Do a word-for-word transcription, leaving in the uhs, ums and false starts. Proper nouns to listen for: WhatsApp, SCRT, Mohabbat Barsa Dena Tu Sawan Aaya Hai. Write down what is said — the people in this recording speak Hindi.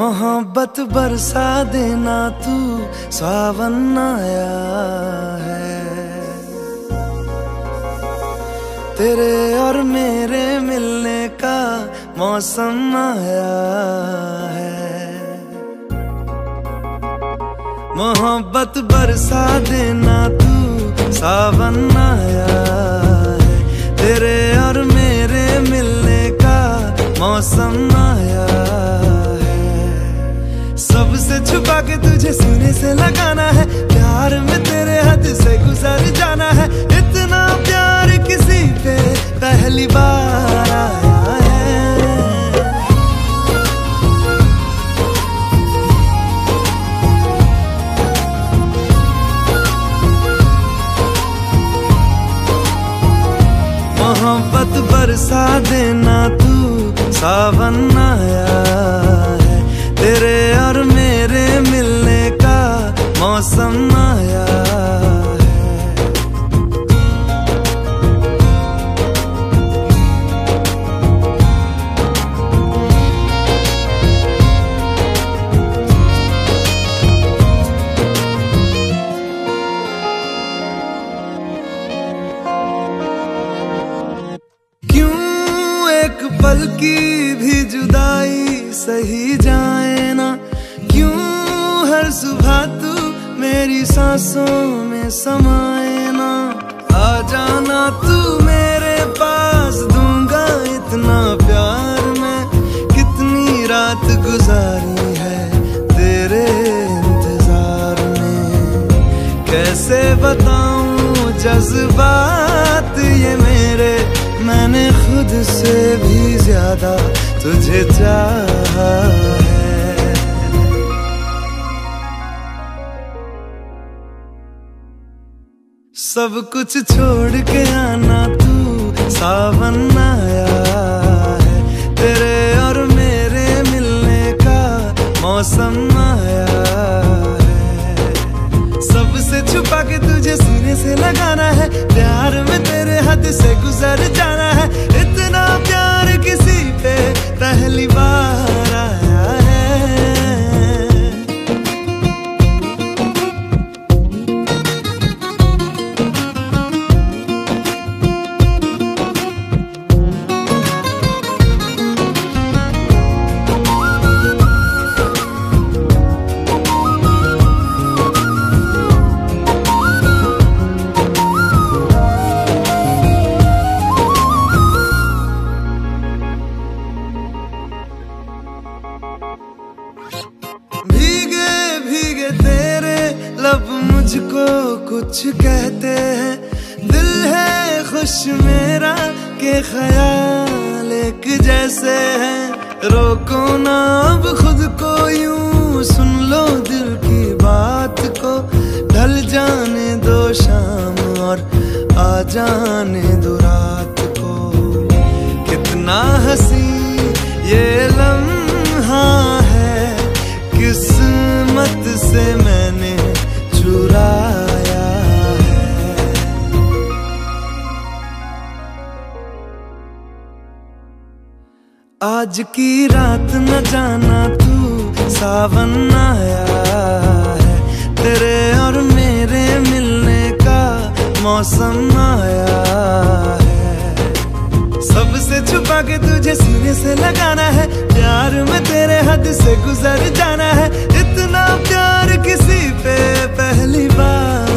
मोहब्बत बरसा देना तू सावन आया है। तेरे और मेरे मिलने का मौसम आया है। मोहब्बत बरसा देना तू सावन आया है। तेरे और मेरे मिलने का मौसम आया है। सबसे छुपा के तुझे सीने से लगाना है, प्यार में तेरे हाथ से गुजर जाना है। इतना प्यार किसी पे पहली बार आया है। मोहब्बत बरसा देना तू सावन आया है। तेरे और मेरे मिलने का मौसम आया पल की भी जुदाई सही जाए ना। क्यों हर सुबह तू मेरी सांसों में समाए ना। आ जाना तू मेरे पास, दूंगा इतना प्यार मैं। कितनी रात गुजारी है तेरे इंतजार में। कैसे बताऊं जज्बात ये मेरे, मैंने खुद से भी ज्यादा तुझे चाहा है। सब कुछ छोड़ के आना तू सावन आया है। तेरे और मेरे मिलने का मौसम आया है। सबसे छुपा के तुझे सीने से लगाना है, प्यार में तेरे हाथ से गुजर जा। पहली बार आया है। भीगे भीगे तेरे लब मुझको कुछ कहते हैं। दिल है खुश मेरा के ख्याल एक जैसे हैं। रोको ना अब खुद को यूं, सुन लो दिल की बात को। ढल जाने दो शाम और आ जाने दो रात को। कितना हंसी ये लम्हा है, किस्मत से मैंने चुराया है। आज की रात न जाना तू सावन आया है। तेरे और मेरे मिलने का मौसम आया है। सबसे छुपा के तुझे सीने से लगाना है, प्यार में तेरे हद से गुजर जाना है। इतना प्यार किसी पे पहली बार।